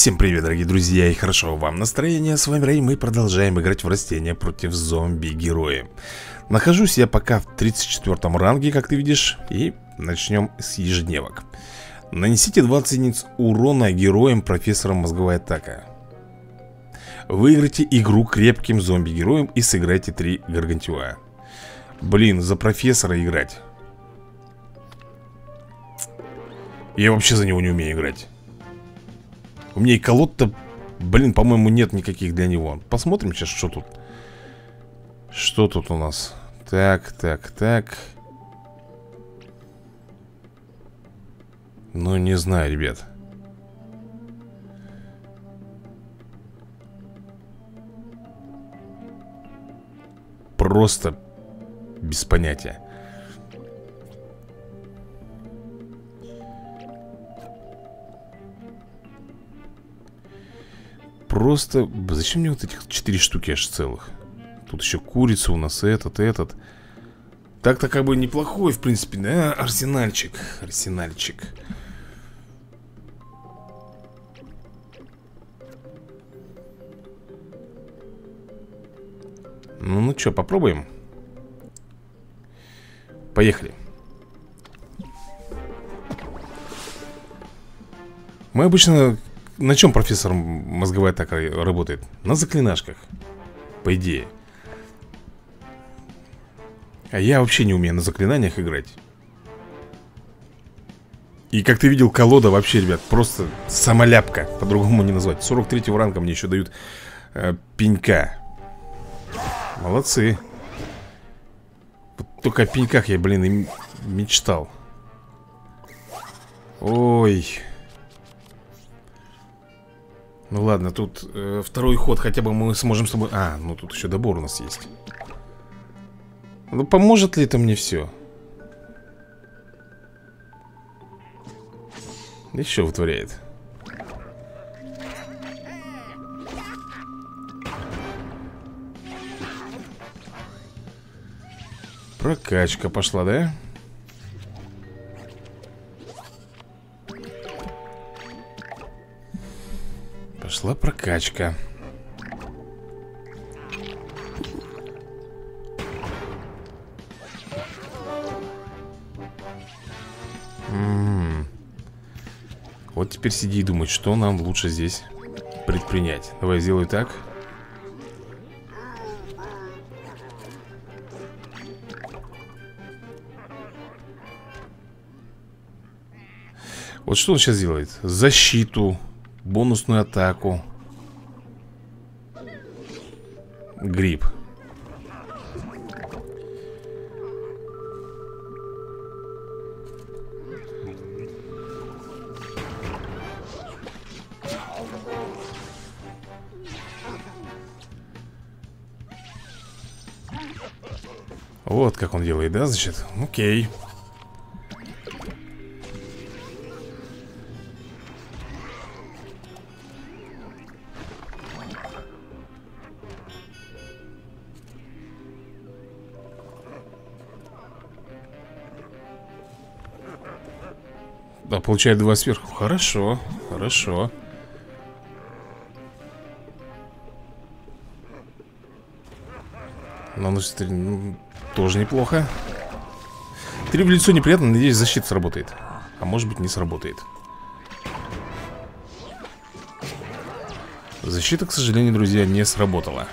Всем привет, дорогие друзья, и хорошо вам настроения. С вами Рей, мы продолжаем играть в растения против зомби-героев. Нахожусь я пока в 34 ранге, как ты видишь, и начнем с ежедневок. Нанесите 20 единиц урона героям профессора мозговая атака. Выиграйте игру крепким зомби-героем и сыграйте 3 гаргантюа. Блин, за профессора играть. Я вообще за него не умею играть. У меня и колод-то, блин, по-моему, нет никаких для него. Посмотрим сейчас, что тут. Что тут у нас? Так, так, так. Ну, не знаю, ребят. Просто без понятия. Просто... Зачем мне вот этих 4 штуки аж целых? Тут еще курица у нас, этот. Так-то как бы неплохой, в принципе, да? Арсенальчик, арсенальчик. Ну что, попробуем? Поехали. Мы обычно... На чем профессор мозговая атака работает? На заклинашках, по идее. А я вообще не умею на заклинаниях играть. И как ты видел, колода вообще, ребят, просто самоляпка. По-другому не назвать. 43-го ранга мне еще дают пенька. Молодцы. Только о пеньках я, блин, и мечтал. Ой... Ну ладно, тут второй ход хотя бы мы сможем с тобой... А, ну тут еще добор у нас есть. Ну поможет ли это мне все? Еще вытворяет. Прокачка пошла, да? Пошла прокачка. Вот теперь сиди и думай, что нам лучше здесь предпринять. Давай сделаю так. Вот что он сейчас делает? Защиту. Бонусную атаку. Гриб. Вот как он делает, да, значит? Окей. Да, получает 2 сверху. Хорошо, хорошо. Наносит 3, ну, тоже неплохо. 3 в лицо неприятно, надеюсь, защита сработает. А может быть, не сработает. Защита, к сожалению, друзья, не сработала.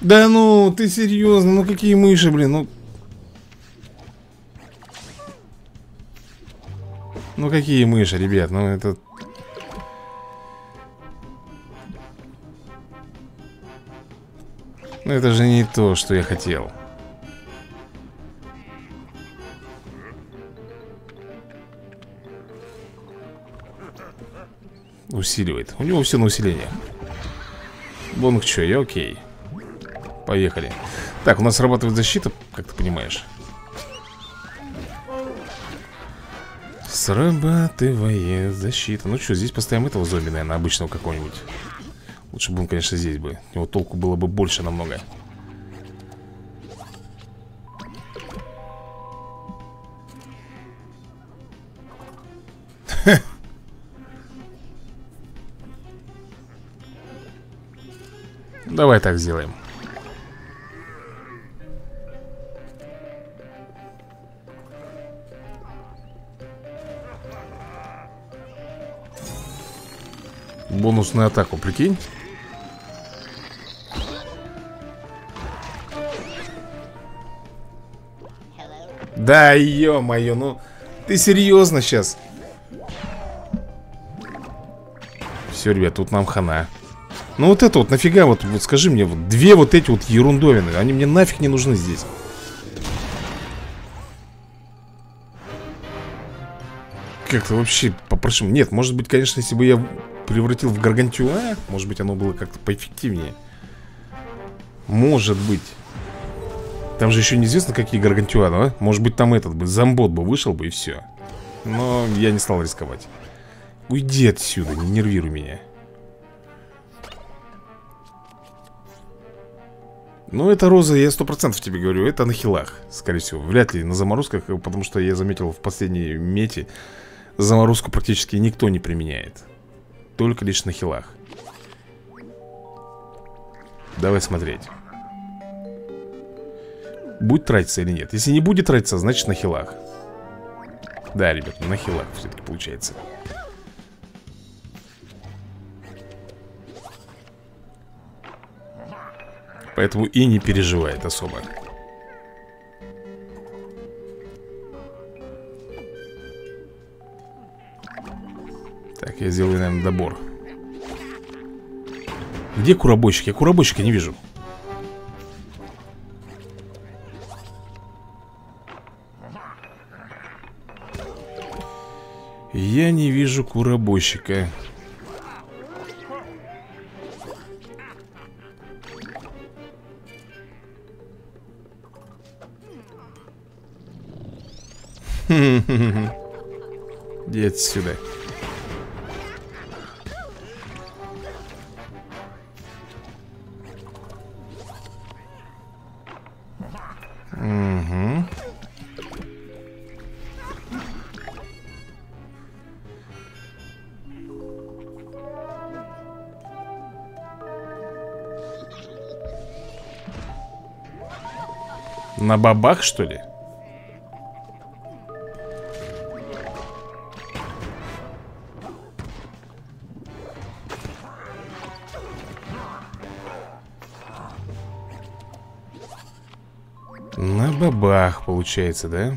Да ну, ты серьезно? Ну какие мыши, блин, ну... Ну какие мыши, ребят, ну это... Ну это же не то, что я хотел. Усиливает. У него все на усиление. Бонг чё, я окей. Поехали. Так, у нас срабатывает защита, как ты понимаешь. Срабатывает защита. Ну что, здесь поставим этого зомби, наверное, обычного какого-нибудь. Лучше бы он, конечно, здесь бы. Его толку было бы больше намного. Давай так сделаем. Бонусную атаку, прикинь. Да, ё-моё, ну ты серьезно сейчас? Все, ребят, тут нам хана. Ну вот это вот, нафига вот скажи мне, вот две вот эти вот ерундовины, они мне нафиг не нужны здесь. Как-то вообще попрошу. Нет, может быть, конечно, если бы я превратил в Гаргантюа, может быть, оно было как-то поэффективнее. Может быть. Там же еще неизвестно, какие Гаргантюа, да? Может быть, там этот бы, Замбот бы вышел бы и все. Но я не стал рисковать. Уйди отсюда, не нервируй меня. Ну, это роза, я 100% тебе говорю, это на хилах, скорее всего. Вряд ли на заморозках, потому что я заметил в последней мете, заморозку практически никто не применяет. Только лишь на хилах. Давай смотреть. Будет тратиться или нет? Если не будет тратиться, значит на хилах. Да, ребят, на хилах все-таки получается. Поэтому и не переживает особо. Так, я сделаю, наверное, добор. Где куработчик? Я куработчика не вижу. Я не вижу куработчика. Иди отсюда. Угу. На бабах, что ли? На бабах, получается, да?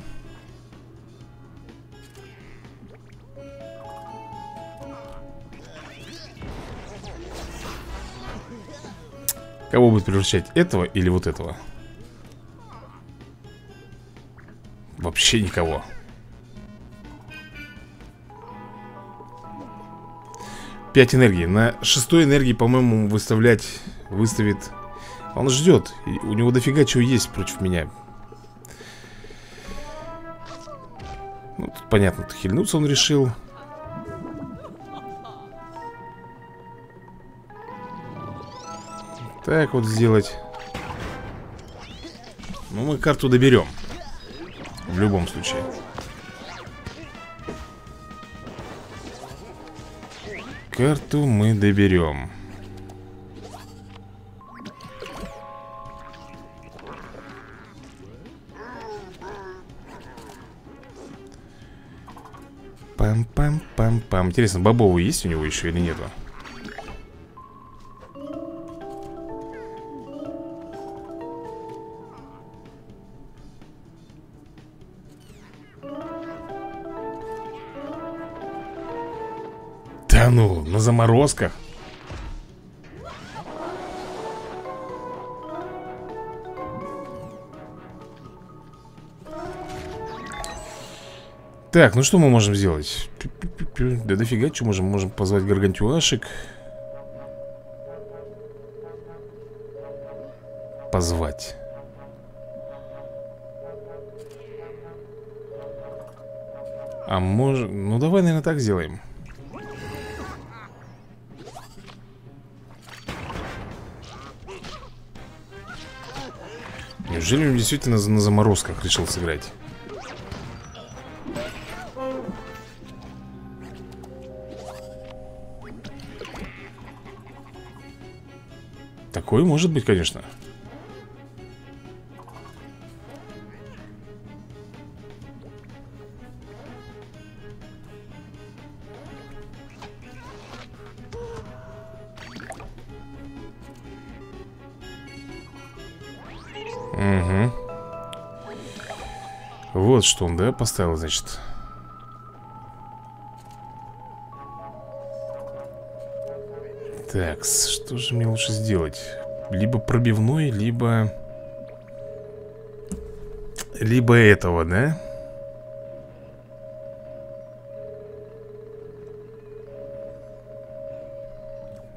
Кого будет превращать? Этого или вот этого? Вообще никого. Пять энергии. На шестой энергии, по-моему, выставит... Он ждет, и у него дофига чего есть против меня. Ну, тут понятно, хильнуться он решил. Так вот сделать. Ну, мы карту доберем. В любом случае. Карту мы доберем. Пам-пам-пам-пам. Интересно, бобовые есть у него еще или нету? Да ну, на заморозках. Так, ну что мы можем сделать? Да дофига, что можем? Можем позвать гаргантюашек. Позвать. А может... Ну давай, наверное, так сделаем. Неужели он действительно на заморозках решил сыграть? Такое может быть, конечно. Угу. Вот что он, да, поставил, значит. Так, что же мне лучше сделать? Либо пробивной, либо... либо этого, да?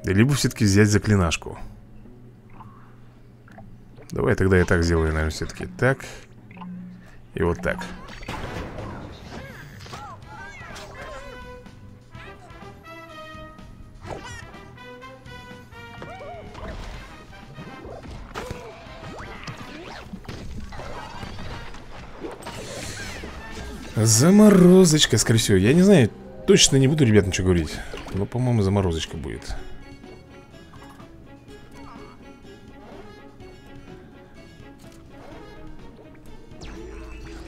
Либо все-таки взять заклинашку. Давай тогда я так сделаю, наверное, все-таки. Так. И вот так. Заморозочка, скорее всего. Я не знаю, точно не буду, ребят, ничего говорить. Но, по-моему, заморозочка будет.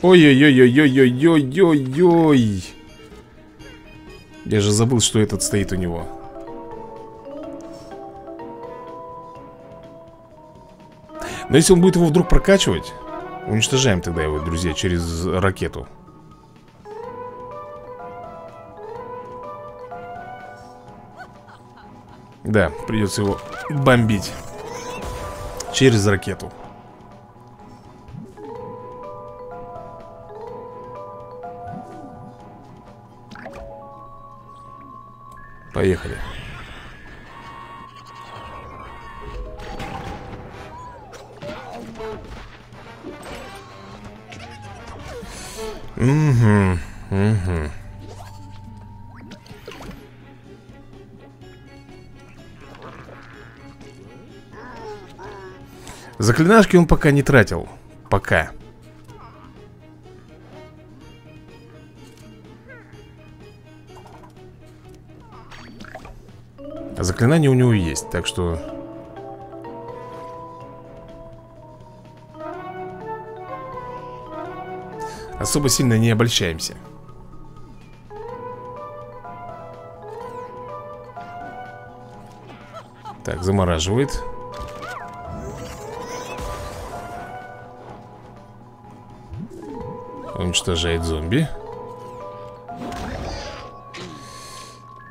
Ой-ой-ой-ой-ой-ой-ой-ой-ой. Я же забыл, что этот стоит у него. Но если он будет его вдруг прокачивать, уничтожаем тогда его, друзья, через ракету. Да, придется его бомбить через ракету. Поехали. Угу, угу. Заклинашки он пока не тратил. Пока. А заклинание у него есть, так что... особо сильно не обольщаемся. Так, замораживает. Уничтожает зомби.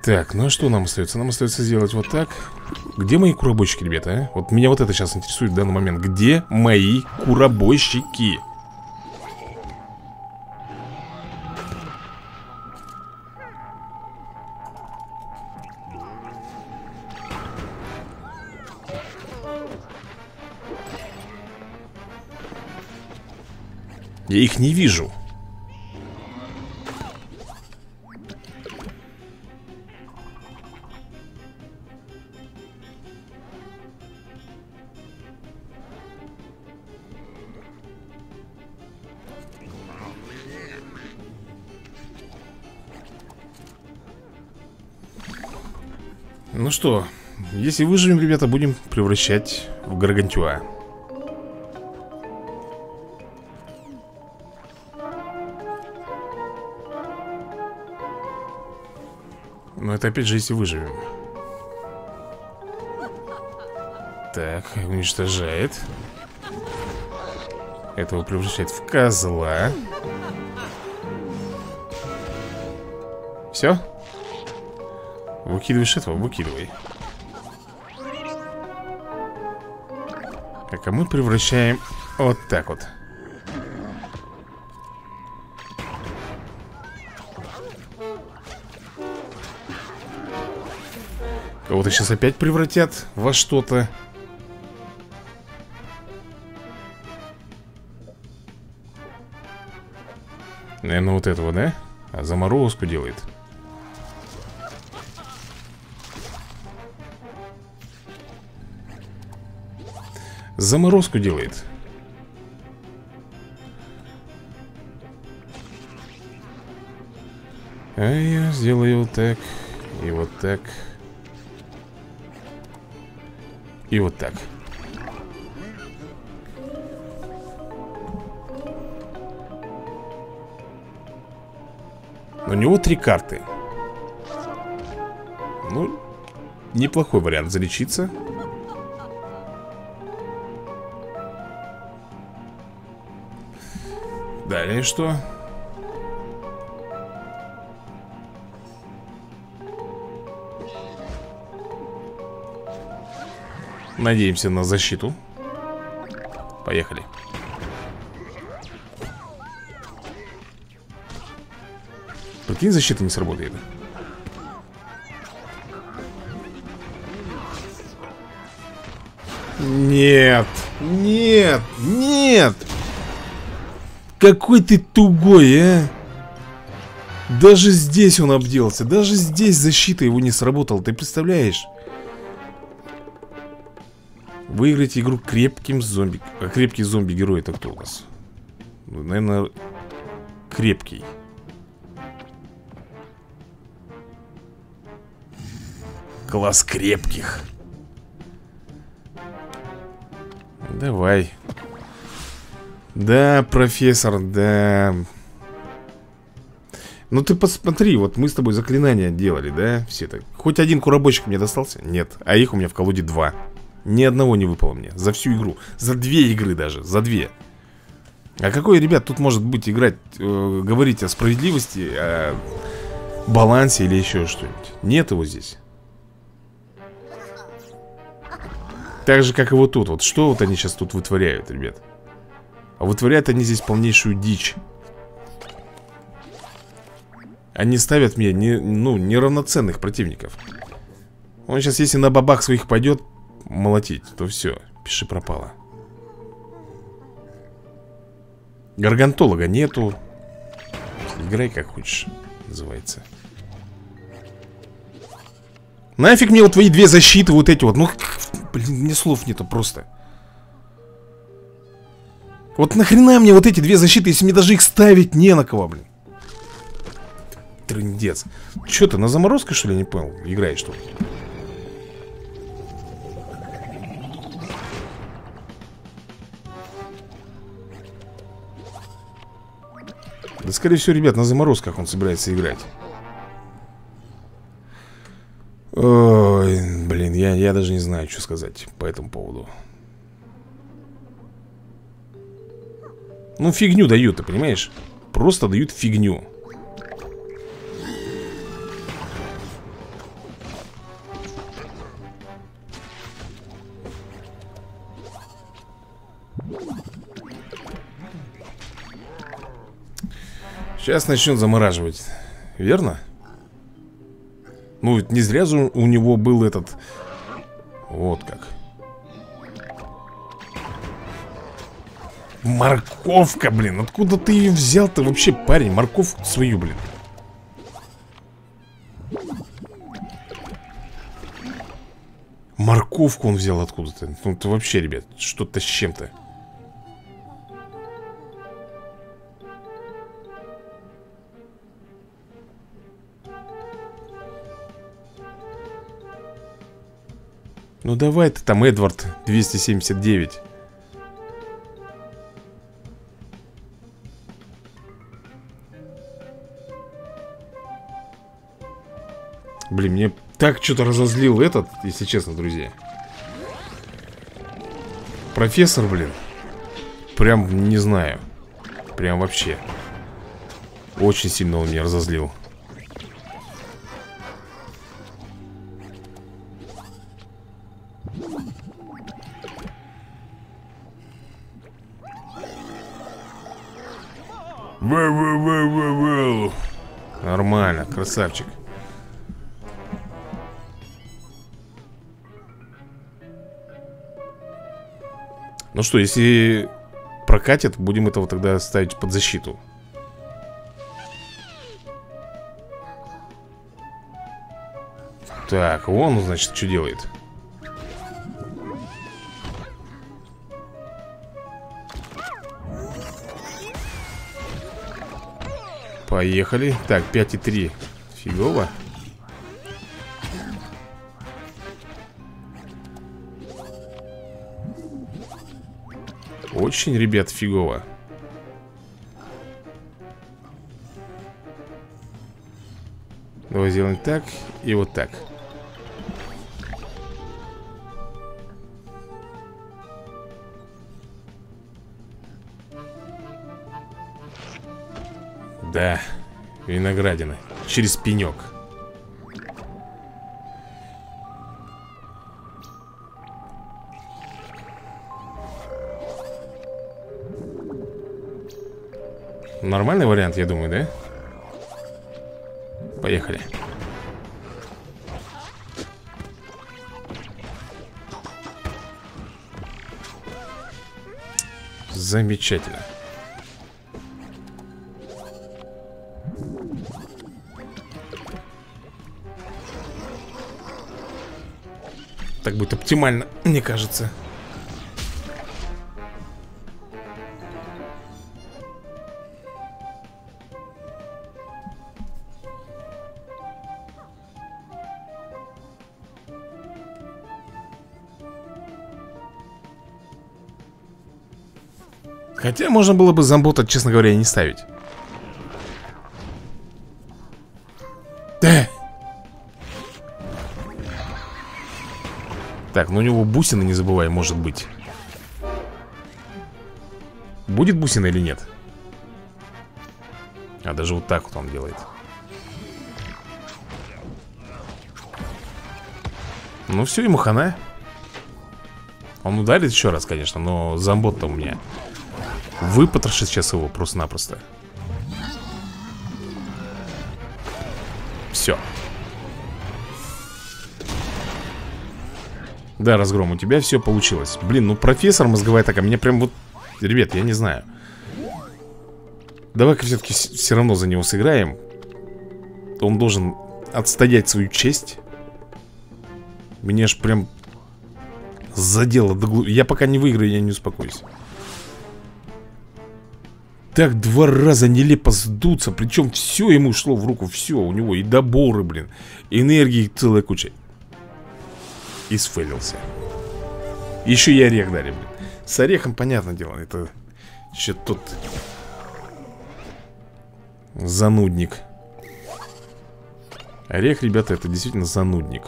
Так, ну а что нам остается? Нам остается сделать вот так. Где мои куработчики, ребята, а? Вот меня вот это сейчас интересует в данный момент. Где мои куработчики? Я их не вижу. Ну что, если выживем, ребята, будем превращать в гаргантюа. Но это опять же, если выживем. Так, уничтожает. Этого превращает в козла. Все? Выкидываешь этого? Выкидывай. Так, а мы превращаем вот так вот. Кого-то сейчас опять превратят во что-то. Наверное, вот этого, да? А заморозку делает. Заморозку делает. А я сделаю вот так. И вот так. И вот так. У него 3 карты. Ну, неплохой вариант залечиться. Далее что? Надеемся на защиту. Поехали. Прикинь, защита не сработает. Нет, нет, нет. Какой ты тугой, а? Даже здесь он обделся. Даже здесь защита его не сработала. Ты представляешь? Выиграть игру крепким зомби. А крепкий зомби-герой это кто у нас? Ну, наверное, крепкий. Класс крепких. Давай. Да, профессор, да. Ну ты посмотри, вот мы с тобой заклинания делали, да? Все так. Хоть один куработчик мне достался? Нет. А их у меня в колоде 2. Ни одного не выпало мне. За всю игру. За 2 игры даже. За 2. А какой, ребят, тут может быть играть, говорить о справедливости, о балансе или еще что-нибудь? Нет его здесь. Так же, как и вот тут. Вот что вот они сейчас тут вытворяют, ребят? А вытворяют они здесь полнейшую дичь. Они ставят мне неравноценных противников. Он сейчас, если на бабах своих пойдет молотить, то все, пиши пропало. Гаргантолога нету. Играй как хочешь, называется. Нафиг мне вот твои 2 защиты вот эти вот. Ну, блин, мне слов нету просто. Вот нахрена мне вот эти 2 защиты, если мне даже их ставить не на кого, блин. Трындец. Че ты, на заморозку, что ли, не понял? Играешь, что ли? Да, скорее всего, ребят, на заморозках он собирается играть. Ой, блин, я даже не знаю, что сказать по этому поводу. Ну, фигню дают, ты понимаешь? Просто дают фигню. Сейчас начнет замораживать, верно? Ну, ведь не зря же у него был этот... Вот как. Морковка, блин. Откуда ты ее взял-то вообще, парень? Морковку свою, блин. Морковку он взял откуда-то. Ну, это вообще, ребят, что-то с чем-то. Ну давай ты там, Эдвард 279. Блин, мне так что-то разозлил этот, если честно, друзья. Профессор, блин. Прям не знаю. Прям вообще. Очень сильно он меня разозлил. Нормально, красавчик. Ну что, если прокатит, будем этого тогда ставить под защиту. Так, он, значит, что делает? Поехали. Так, 5,3. Фигово. Очень, ребят, фигово. Давай сделаем так и вот так. Да, виноградина. Через пенек. Нормальный вариант, я думаю, да? Поехали. Замечательно. Так будет оптимально, мне кажется. Хотя можно было бы Замбота, честно говоря, не ставить. Да. Так, ну у него бусины, не забывай, может быть. Будет бусина или нет? А даже вот так вот он делает. Ну все, ему хана. Он ударит еще раз, конечно, но Замбот-то у меня... Выпотрошит сейчас его просто-напросто. Все. Да, разгром, у тебя все получилось. Блин, ну профессор мозговая атака. Меня прям вот... Ребят, я не знаю. Давай-ка все-таки все равно за него сыграем. Он должен отстоять свою честь. Мне ж прям задело до глубины. Я пока не выиграю, я не успокоюсь. Так, два раза нелепо сдуться. Причем все ему шло в руку. Все, у него и доборы, блин, энергии целая куча. И сфейлился. Еще и орех дали, блин. С орехом, понятное дело, это еще тот занудник. Орех, ребята, это действительно занудник.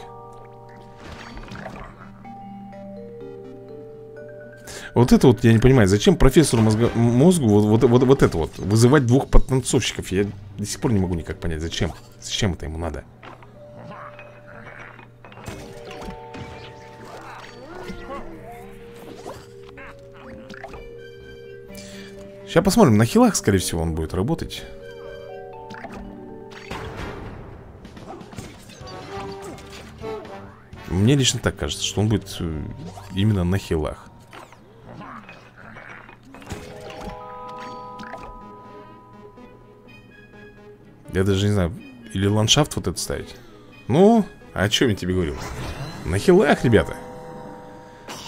Вот это вот я не понимаю, зачем профессору мозгу вот это вот вызывать двух подтанцовщиков. Я до сих пор не могу никак понять, зачем. Зачем это ему надо? Сейчас посмотрим, на хилах, скорее всего, он будет работать. Мне лично так кажется, что он будет именно на хилах. Я даже не знаю, или ландшафт вот этот ставить. Ну, о чем я тебе говорил? На хилах, ребята.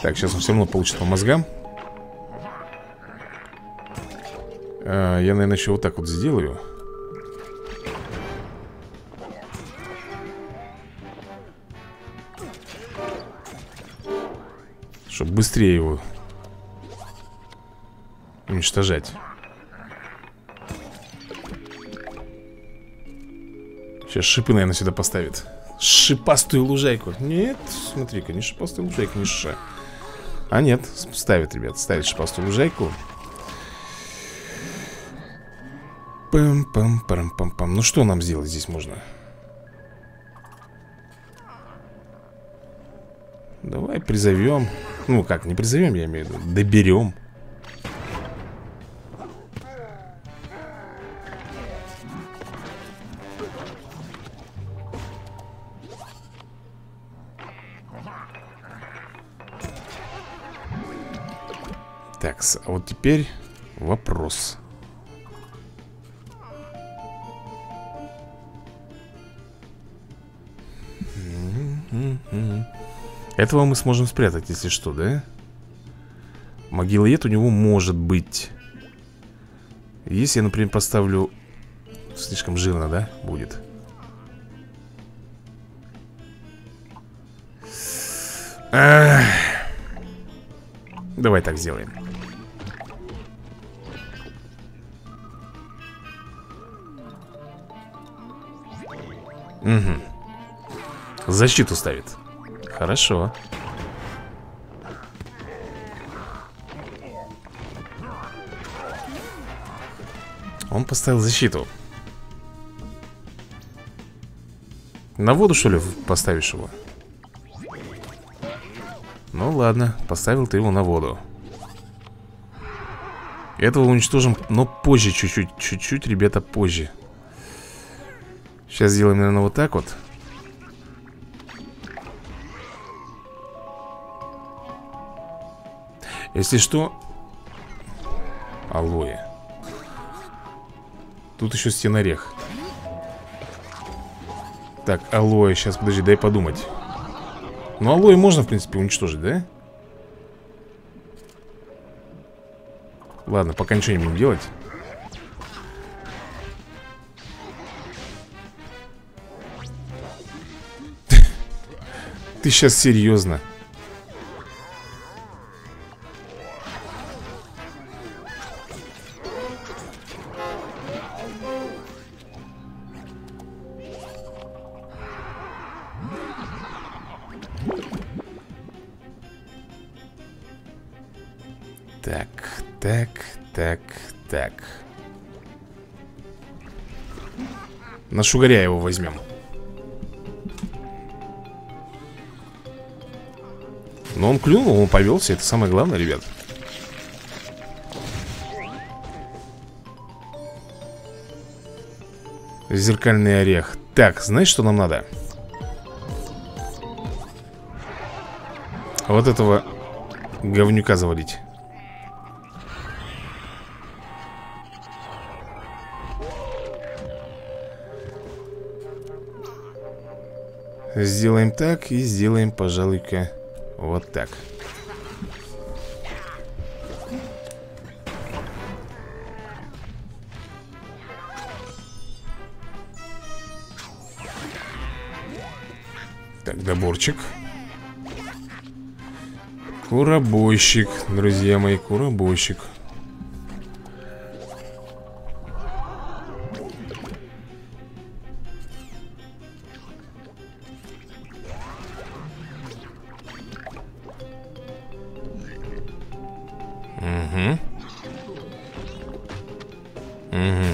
Так, сейчас он все равно получит по мозгам. Я, наверное, еще вот так вот сделаю. Чтобы быстрее его уничтожать. Сейчас шипы, наверное, сюда поставит. Шипастую лужайку. Нет, смотри-ка, не шипастую лужайку, не шиша. А нет, ставит, ребят, ставит шипастую лужайку. Пам-пам-пам-пам-пам. Ну что нам сделать здесь можно? Давай призовем. Ну как, не призовем, я имею в виду. Доберем. Так, а вот теперь вопрос. Этого мы сможем спрятать, если что, да? Могилоед у него может быть. Если я, например, поставлю... Слишком жирно, да? Будет. Давай так сделаем. Угу. Защиту ставит. Хорошо. Он поставил защиту. На воду, что ли, поставишь его? Ну ладно, поставил ты его на воду. Этого уничтожим, но позже чуть-чуть. Чуть-чуть, ребята, позже. Сейчас сделаем, наверное, вот так вот. Если что... Алоэ. Тут еще стенорех. Так, алоэ, сейчас, подожди, дай подумать. Ну, алоэ можно, в принципе, уничтожить, да? Ладно, пока ничего не будем делать. Ты сейчас серьезно? Так, так, так, так. На шугаря его возьмем. Но он клюнул, он повелся, это самое главное, ребят. Зеркальный орех. Так, знаешь, что нам надо? Вот этого говнюка завалить. Сделаем так и сделаем, пожалуй-ка, вот так. Так, доборчик. Куработщик, друзья мои, куработщик.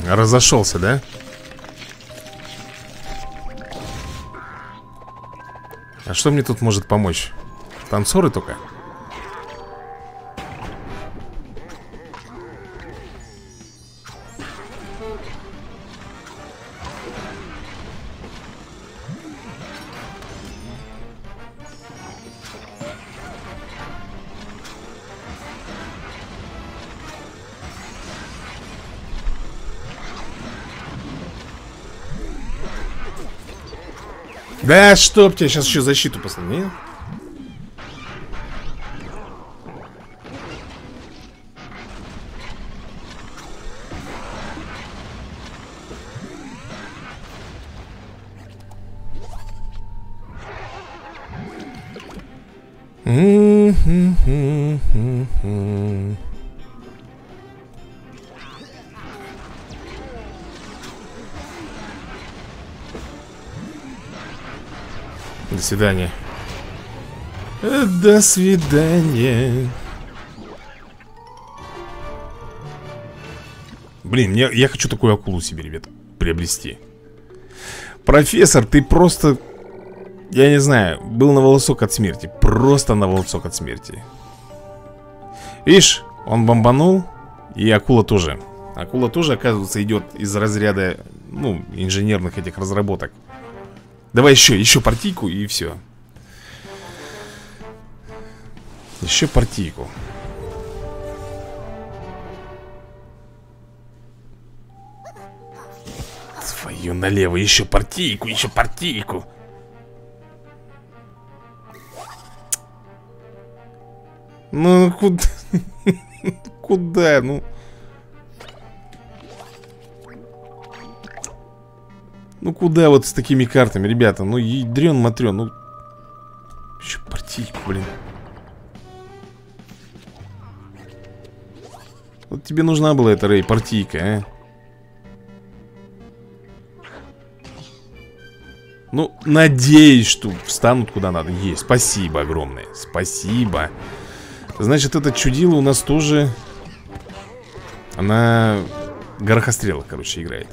Разошелся, да? А что мне тут может помочь? Танцоры только? Да чтоб тебя, сейчас еще защиту поставлю. До свидания. До свидания. Блин, я хочу такую акулу себе, ребят, приобрести. Профессор, ты просто... Я не знаю, был на волосок от смерти. Просто на волосок от смерти. Ишь, он бомбанул. И акула тоже. Акула тоже, оказывается, идет из разряда, ну, инженерных этих разработок. Давай еще партийку и все. Еще партийку. Твою налево, еще партийку. Ну куда? Куда, ну? Ну куда вот с такими картами, ребята? Ну ядрен-матрен, ну... Еще партийку, блин. Вот тебе нужна была эта, Рей, партийка, а? Ну, надеюсь, что встанут куда надо. Есть, спасибо огромное. Спасибо. Значит, это чудило у нас тоже. Она горохострелах, короче, играет.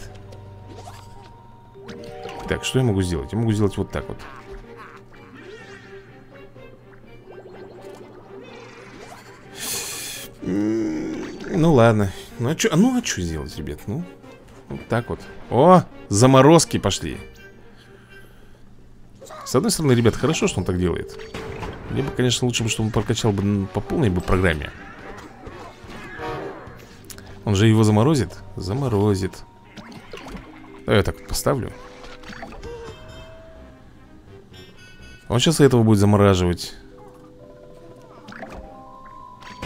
Так, что я могу сделать? Я могу сделать вот так вот. Ну ладно. Ну а что сделать, ребят? Ну, вот так вот. О, заморозки пошли. С одной стороны, ребят, хорошо, что он так делает. Мне бы, конечно, лучше бы, чтобы он прокачал бы по полной бы программе. Он же его заморозит? Заморозит. Давай я так вот поставлю. Он сейчас этого будет замораживать.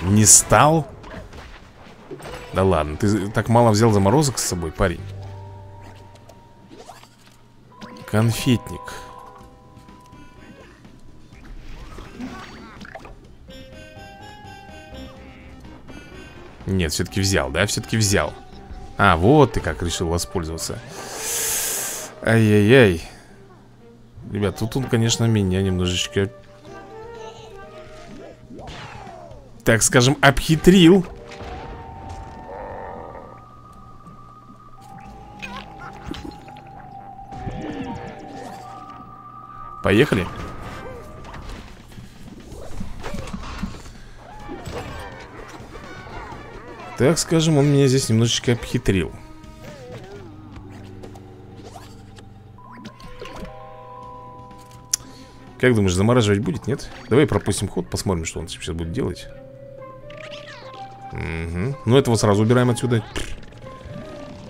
Не стал? Да ладно, ты так мало взял заморозок с собой, парень. Конфетник. Нет, все-таки взял, да? Все-таки взял. А, вот ты как решил воспользоваться. Ай-яй-яй. Ребят, тут он, конечно, меня немножечко, так скажем, обхитрил. Поехали. Так скажем, он меня здесь немножечко обхитрил. Как думаешь, замораживать будет, нет? Давай пропустим ход, посмотрим, что он сейчас будет делать. Угу. Ну, этого сразу убираем отсюда.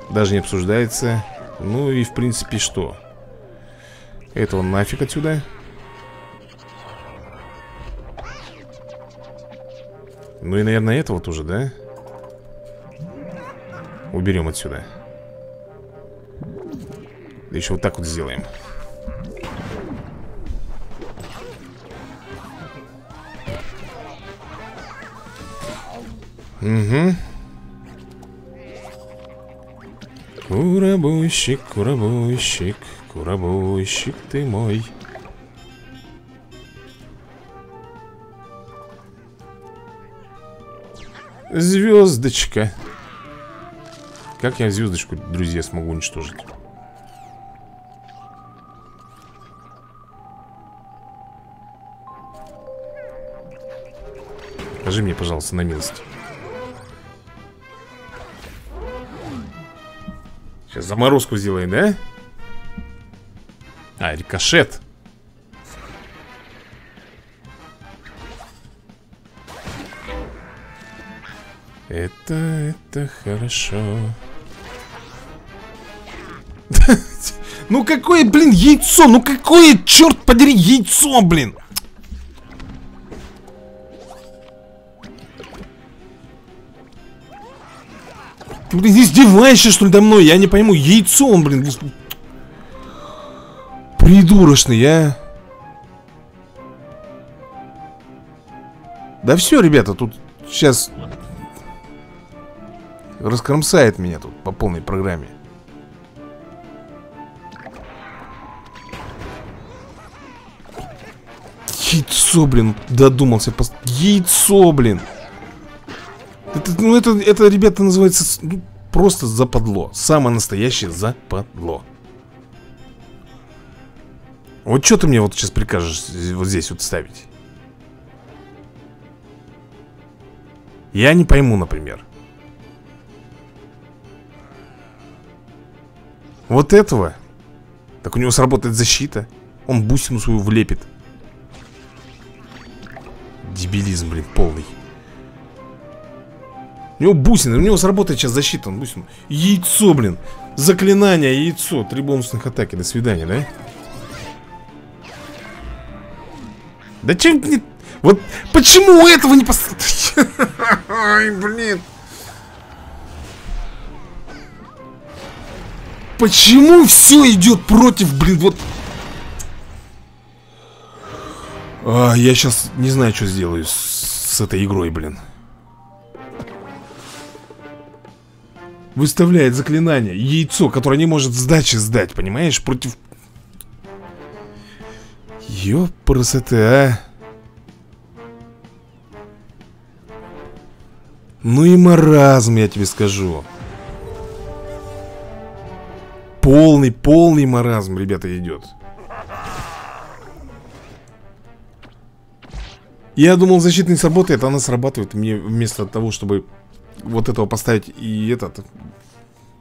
Даже не обсуждается. Ну и, в принципе, что? Этого нафиг отсюда. Ну и, наверное, этого тоже, да? Уберем отсюда. Да еще вот так вот сделаем. Угу. Куработщик, куработщик, куработщик ты мой. Звездочка. Как я звездочку, друзья, смогу уничтожить? Скажи мне, пожалуйста, на милость. Сейчас заморозку сделаем, да? А, рикошет. Это хорошо. Ну какое, блин, яйцо? Ну какое, черт подери, яйцо, блин? Ты, блин, издеваешься, что ли, надо мной? Я не пойму, яйцо он, блин. Придурочный, а. Да все, ребята, тут сейчас раскромсает меня тут по полной программе. Яйцо, блин, додумался. Яйцо, блин. Ну, это, ребята, называется, ну, просто западло. Самое настоящее западло. Вот что ты мне вот сейчас прикажешь вот здесь вот ставить? Я не пойму, например. Вот этого. Так у него сработает защита. Он бусину свою влепит. Дебилизм, блин, полный. У него бусины, у него сработает сейчас защита, он бусин. Яйцо, блин. Заклинание, яйцо. 3 бонусных атаки, до свидания, да? Да чем мне... Вот почему этого не поставить? Ай, блин. Почему все идет против, блин, вот... А, я сейчас не знаю, что сделаю с этой игрой, блин. Выставляет заклинание, яйцо, которое не может сдачи сдать, понимаешь? Против... Ёп, красота, а. Ну и маразм, я тебе скажу. Полный маразм, ребята, идет. Я думал, защитный сработает, а она срабатывает. Мне вместо того, чтобы вот этого поставить и этот...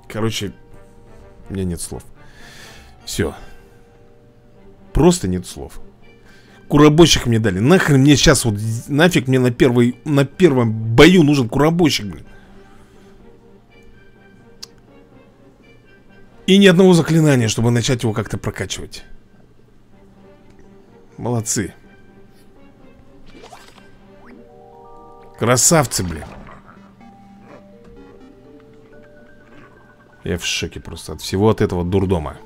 Короче, у меня нет слов. Все. Просто нет слов. Куработчик мне дали. Нахрен мне сейчас вот... Нафиг мне на первом бою нужен куработчик, блин. И ни одного заклинания, чтобы начать его как-то прокачивать. Молодцы. Красавцы, блин. Я в шоке просто от всего от этого дурдома.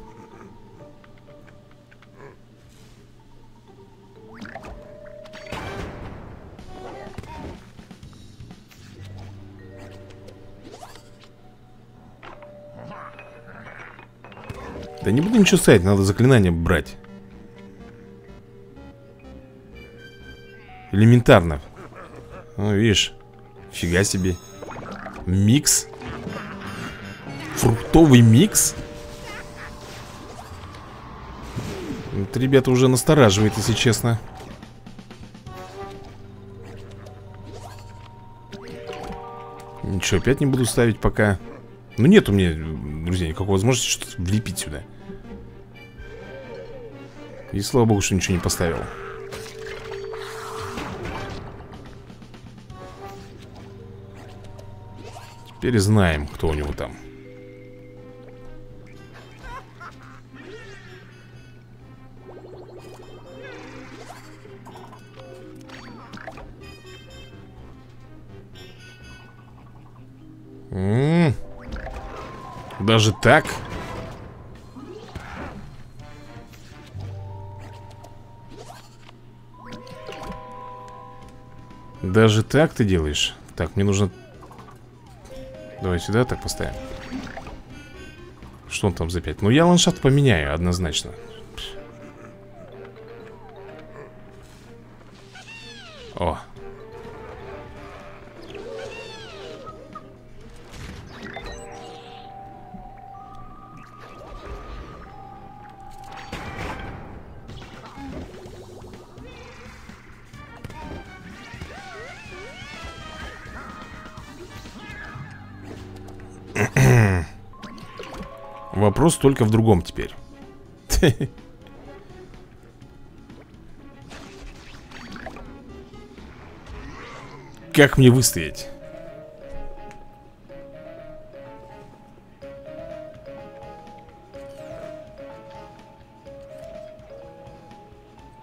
Да не буду ничего ставить, надо заклинание брать. Элементарно. Ну, видишь, фига себе. Микс. Фруктовый микс. Это, ребята, уже настораживает, если честно. Ничего, опять не буду ставить пока. Ну, нет у меня, друзья, никакой возможности что-то влепить сюда. И слава богу, что ничего не поставил. Теперь знаем, кто у него там. Даже так? Даже так ты делаешь? Так, мне нужно... Давай сюда так поставим. Что он там за 5? Ну, я ландшафт поменяю однозначно. О. Вопрос только в другом теперь. Как мне выстоять?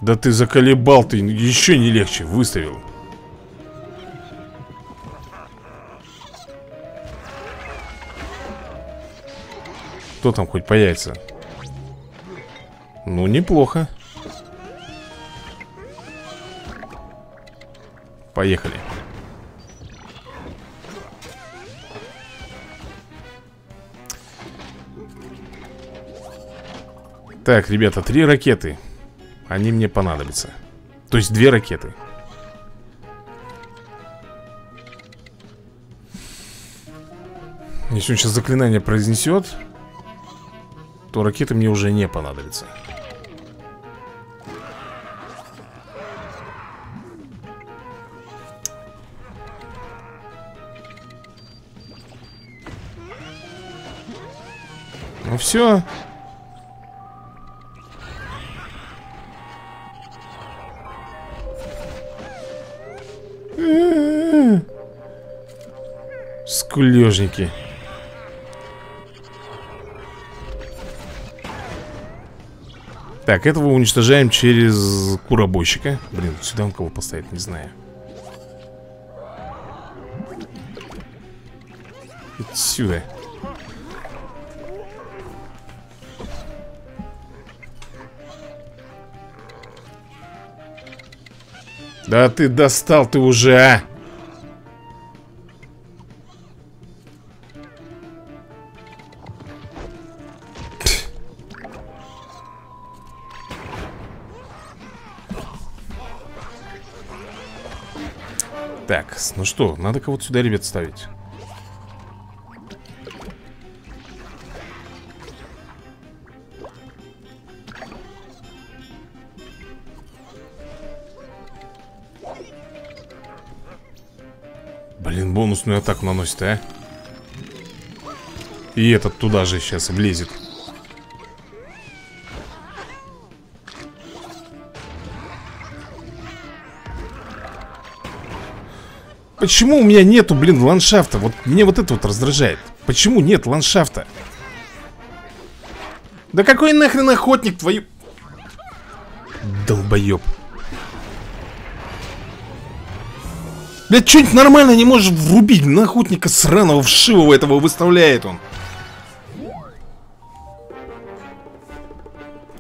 Да ты заколебал, ты еще не легче выставил. Кто там хоть появится? Ну, неплохо. Поехали. Так, ребята, 3 ракеты. Они мне понадобятся. То есть 2 ракеты. Если он сейчас заклинание произнесет, то ракеты мне уже не понадобятся. Ну все. Скулежники. Так, этого уничтожаем через куработчика. Блин, сюда он кого поставит, не знаю. Отсюда. Да ты достал, ты уже, а! Так, ну что, надо кого-то сюда, ребят, ставить. Блин, бонусную атаку наносит, а? И этот туда же сейчас влезет. Почему у меня нету, блин, ландшафта? Вот мне вот это вот раздражает. Почему нет ландшафта? Да какой нахрен охотник твою... Долбоеб. Блядь, что-нибудь нормально не можешь врубить. На охотника сраного, вшивого этого выставляет он.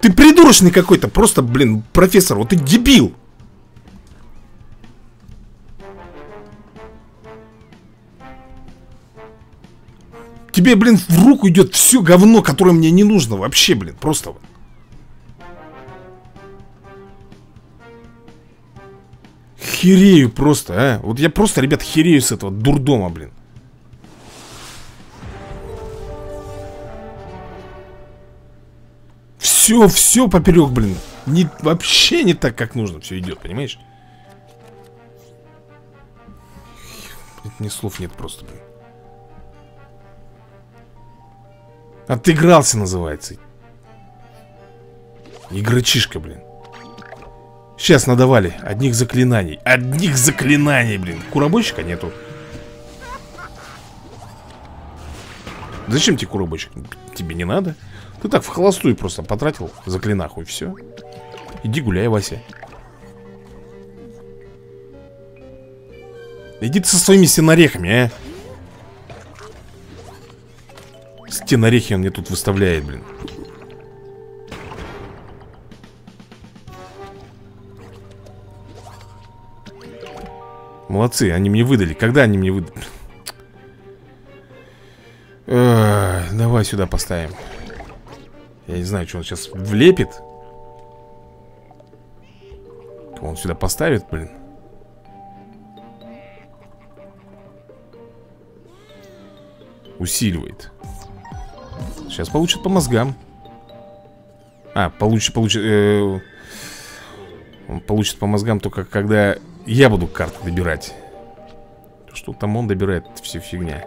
Ты придурочный какой-то. Просто, блин, профессор, вот ты дебил. Тебе, блин, в руку идет все говно, которое мне не нужно вообще, блин, просто. Херею просто, а. Вот я просто, ребят, херею с этого дурдома, блин. Все, все поперек, блин. Не, вообще не так, как нужно все идет, понимаешь? Блин, ни слов нет просто, блин. Отыгрался, называется. Игрочишка, блин. Сейчас надавали одних заклинаний. Одних заклинаний, блин. Куработчика нету. Зачем тебе куработчик? Тебе не надо. Ты так в холостую просто потратил заклинаху и все. Иди гуляй, Вася. Иди ты со своими сенорехами, а. Стенорехи он мне тут выставляет, блин. Молодцы, они мне выдали. Когда они мне выдали? Давай сюда поставим. Я не знаю, что он сейчас влепит. Он сюда поставит, блин. Усиливает. Сейчас получит по мозгам. А, он получит по мозгам только когда я буду карты добирать. Что там он добирает, все фигня.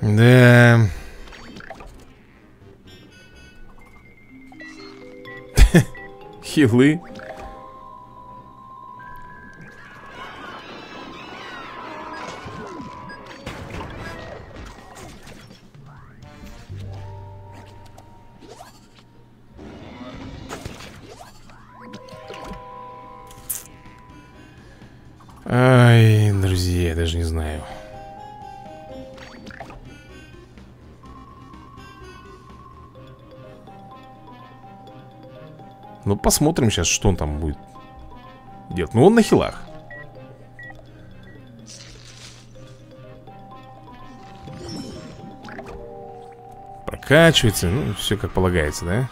Да. Хилы. Ай, друзья, я даже не знаю. Ну, посмотрим сейчас, что он там будет делать. Ну, он на хилах. Прокачивается. Ну, все как полагается, да?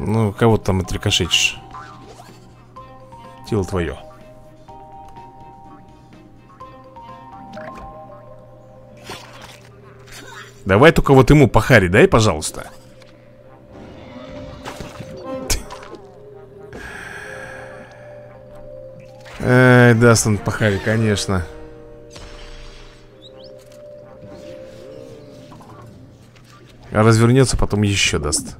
Ну, кого ты там отрикошечишь? Тело твое. Давай только вот ему по харе дай, пожалуйста. Эй, даст он по харе, конечно. А развернется, потом еще даст.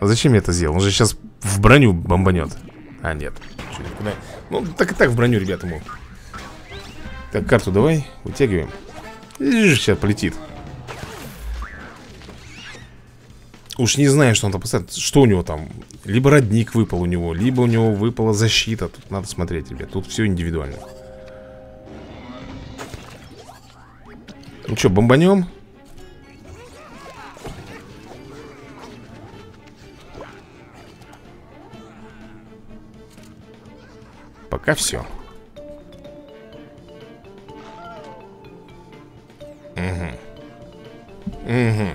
А зачем я это сделал? Он же сейчас в броню бомбанет. А, нет. Чё, никуда... Ну, так и так в броню, ребята, мол. Так, карту давай. Вытягиваем. И сейчас полетит. Уж не знаю, что он там поставил. Что у него там? Либо родник выпал у него, либо у него выпала защита. Тут надо смотреть, ребят. Тут все индивидуально. Ну что, бомбанем? Пока все. Угу. Угу.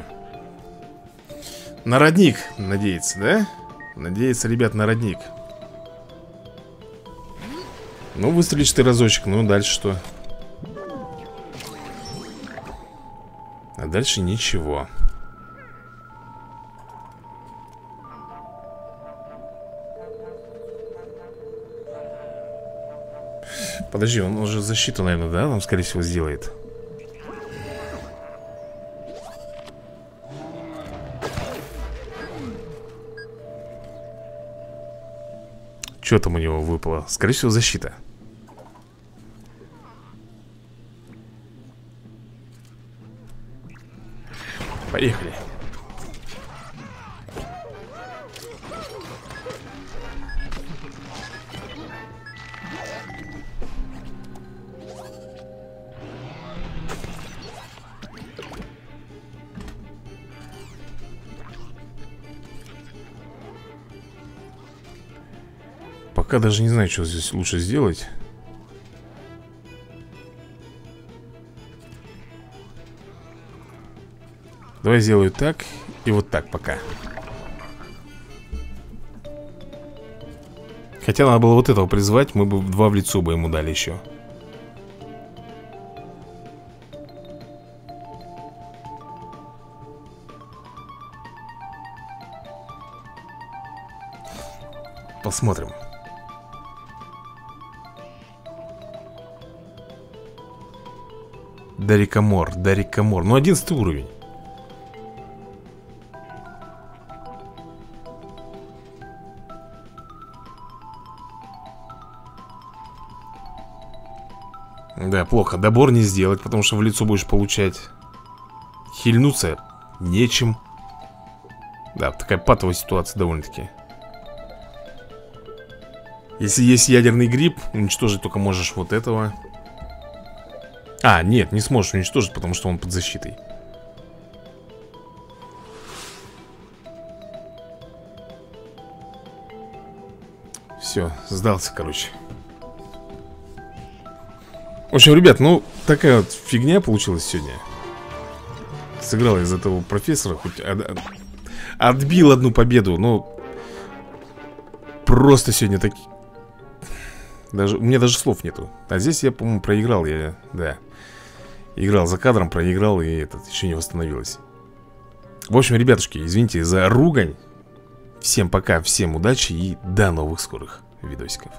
На родник надеется, да? Надеется, ребят, на родник. Ну, выстрелишь ты разочек, ну, дальше что? А дальше ничего. Подожди, он уже защиту, наверное, да? Он, скорее всего, сделает. Что там у него выпало? Скорее всего, защита. Поехали. Пока даже не знаю, что здесь лучше сделать. Давай сделаю так и вот так пока. Хотя надо было вот этого призвать, мы бы два в лицо бы ему дали еще. Посмотрим. Дарикомор, Дарикомор. Ну, 11 уровень. Да, плохо. Добор не сделать, потому что в лицо будешь получать. Хильнуться нечем. Да, такая патовая ситуация довольно-таки. Если есть ядерный гриб, уничтожить только можешь вот этого. А, нет, не сможешь уничтожить, потому что он под защитой. Все, сдался, короче. В общем, ребят, ну, такая вот фигня получилась сегодня. Сыграл из этого профессора, хоть отбил одну победу, но просто сегодня такие... Даже, у меня даже слов нету. А здесь я, по-моему, проиграл. Я, да, играл за кадром, проиграл, и этот еще не восстановилось. В общем, ребятушки, извините за ругань. Всем пока, всем удачи и до новых скорых видосиков.